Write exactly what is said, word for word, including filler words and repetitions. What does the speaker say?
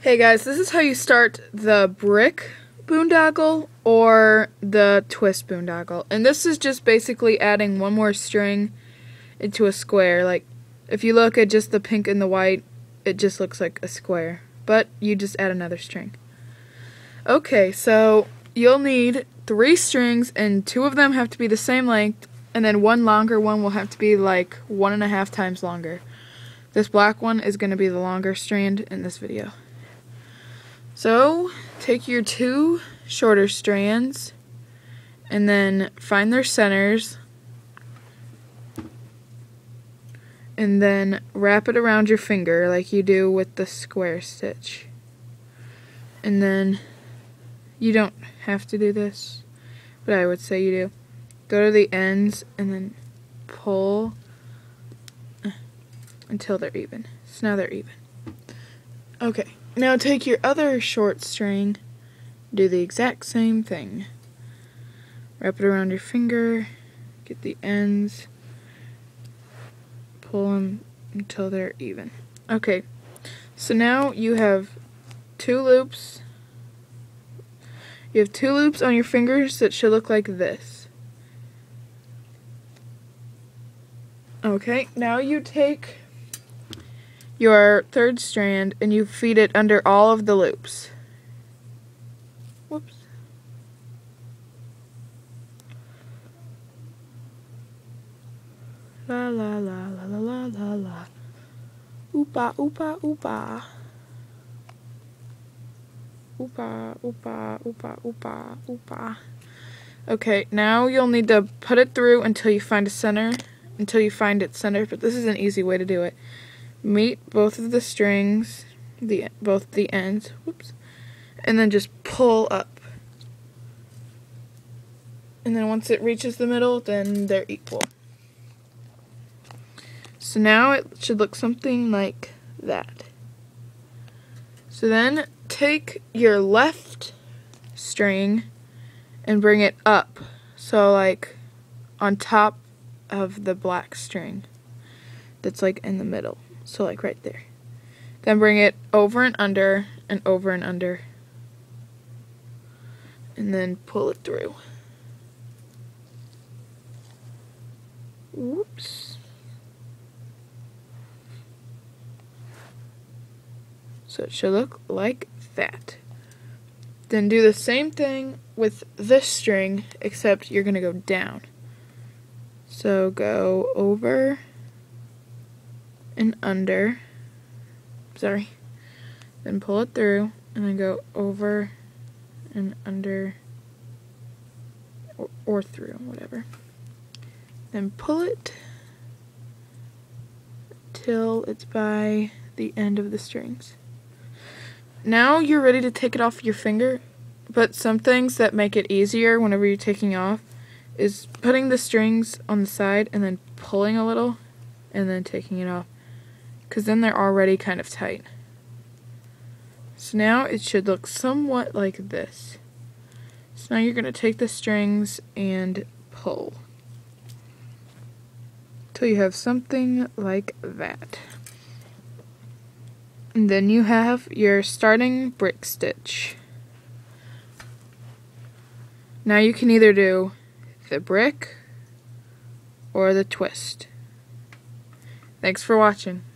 Hey guys, this is how you start the brick boondoggle or the twist boondoggle. And this is just basically adding one more string into a square. Like, if you look at just the pink and the white, it just looks like a square. But you just add another string. Okay, so you'll need three strings, and two of them have to be the same length, and then one longer one will have to be like one and a half times longer. This black one is going to be the longer strand in this video. So, take your two shorter strands and then find their centers and then wrap it around your finger like you do with the square stitch. And then, you don't have to do this, but I would say you do. Go to the ends and then pull until they're even. So now they're even. Okay. Now take your other short string, do the exact same thing. Wrap it around your finger, get the ends, pull them until they're even. Okay, so now you have two loops. You have two loops on your fingers that should look like this. Okay, now you take your third strand and you feed it under all of the loops. Whoops. La la la la la la la. Oopa oopa oopa. Oopa oopa oopa oopa oopa. Okay, now you'll need to put it through until you find a center, until you find its center, but this is an easy way to do it. Meet both of the strings, the both the ends, whoops, and then just pull up. And then once it reaches the middle, then they're equal. So now it should look something like that. So then take your left string and bring it up, so like on top of the black string that's like in the middle. So like right there. Then bring it over and under and over and under. And then pull it through. Whoops. So it should look like that. Then do the same thing with this string, except you're going to go down. So go over and under, sorry, then pull it through, and then go over and under, or, or through, whatever. Then pull it till it's by the end of the strings. Now you're ready to take it off your finger, but some things that make it easier whenever you're taking off is putting the strings on the side and then pulling a little and then taking it off, because then they're already kind of tight. So now it should look somewhat like this. So now you're going to take the strings and pull till you have something like that. And then you have your starting brick stitch. Now you can either do the brick or the twist. Thanks for watching.